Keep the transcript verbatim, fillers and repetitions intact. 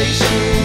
conversation.